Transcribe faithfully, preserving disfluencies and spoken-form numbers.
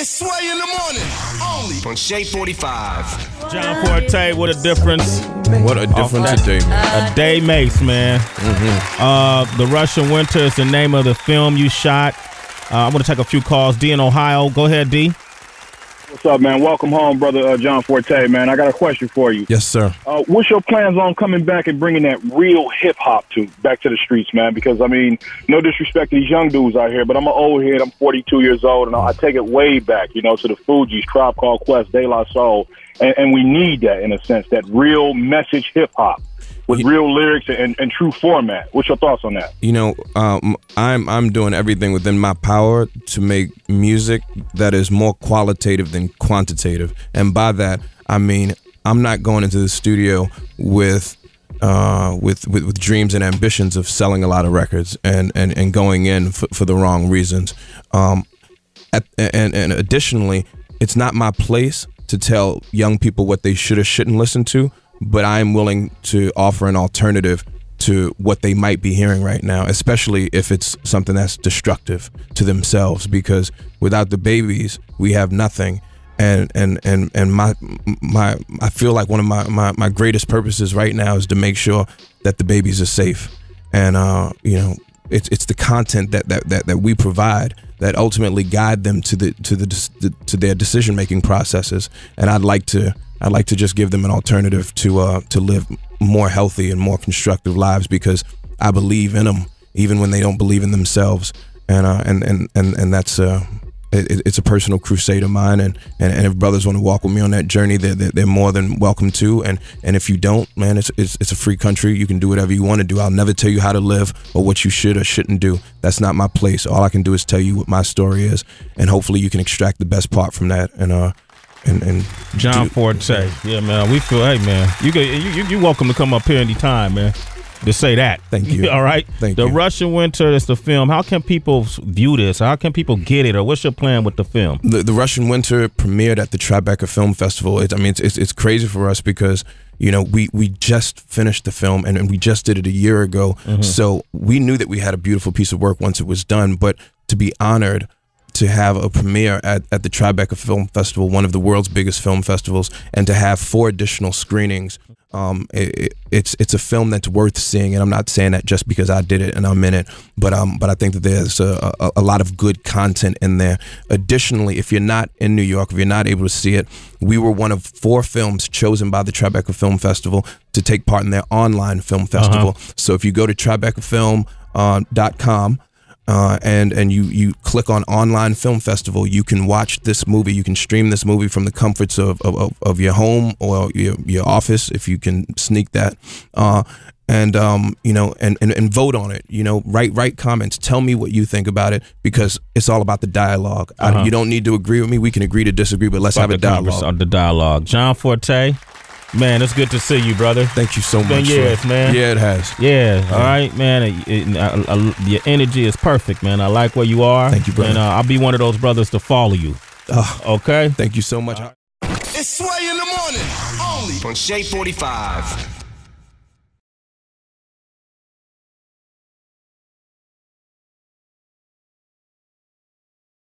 It's Sway in the Morning, only on Shade forty-five. John Forte, what a difference. What a difference a day, man. A day makes, man. Mm-hmm. uh, The Russian Winter is the name of the film you shot. Uh, I'm going to take a few calls. D in Ohio. Go ahead, D. What's up, man? Welcome home, brother uh, John Forte, man. I got a question for you. Yes, sir. Uh, what's your plans on coming back and bringing that real hip-hop to back to the streets, man? Because, I mean, no disrespect to these young dudes out here, but I'm an old head. I'm forty-two years old, and I take it way back, you know, to the Fugees, Tribe Called Quest, De La Soul, and, and we need that, in a sense, that real message hip-hop with real lyrics and, and true format. What's your thoughts on that? You know, um, I'm I'm doing everything within my power to make music that is more qualitative than quantitative. And by that, I mean, I'm not going into the studio with uh, with, with, with dreams and ambitions of selling a lot of records and, and, and going in for, for the wrong reasons. Um, at, and, and additionally, it's not my place to tell young people what they should or shouldn't listen to, but I'm willing to offer an alternative to what they might be hearing right now, especially if it's something that's destructive to themselves, because without the babies, we have nothing. And and and and my my I feel like one of my, my, my greatest purposes right now is to make sure that the babies are safe. And, uh, you know, it's it's the content that, that, that, that we provide that ultimately guide them to the to the to their decision-making processes. And I'd like to I'd like to just give them an alternative to uh, to live more healthy and more constructive lives, because I believe in them even when they don't believe in themselves. And uh, and, and, and and that's uh, it, it's a personal crusade of mine. And, and, and if brothers want to walk with me on that journey, they're, they're, they're more than welcome to. And and if you don't, man, it's, it's, it's a free country. You can do whatever you want to do. I'll never tell you how to live or what you should or shouldn't do. That's not my place. All I can do is tell you what my story is. And hopefully you can extract the best part from that. And uh. And, and John dude. Forte, yeah, man, we feel, hey, man, you you you welcome to come up here anytime, man, to say that. Thank you. All right, thank the you. The Russian Winter is the film. How can people view this? How can people get it? Or what's your plan with the film? The, the Russian Winter premiered at the Tribeca Film Festival. It, I mean, it's, it's it's crazy for us because, you know, we we just finished the film and, and we just did it a year ago, mm-hmm. So we knew that we had a beautiful piece of work once it was done. But to be honored to have a premiere at, at the Tribeca Film Festival, one of the world's biggest film festivals, and to have four additional screenings, um, it, it, it's it's a film that's worth seeing, and I'm not saying that just because I did it and I'm in it, but um, but I think that there's a, a, a lot of good content in there. Additionally, if you're not in New York, if you're not able to see it, we were one of four films chosen by the Tribeca Film Festival to take part in their online film festival. Uh-huh. So if you go to Tribeca Film dot com, Uh, and and you, you click on online film festival, you can watch this movie, you can stream this movie from the comforts of, of, of your home or your, your office, if you can sneak that, uh, and um you know and, and, and vote on it, you know, write write comments, tell me what you think about it, because it's all about the dialogue. Uh-huh. I, you don't need to agree with me, we can agree to disagree, but let's Fuck have a dialogue. On the dialogue. John Forte, man, it's good to see you, brother. Thank you so much. It's been years, man. Yeah, it has. Yeah, yeah. All right, man. It, it, I, I, your energy is perfect, man. I like where you are. Thank you, brother. And uh, I'll be one of those brothers to follow you. Uh, okay? Thank you so much. Right. It's Sway in the Morning, only on Shade forty-five.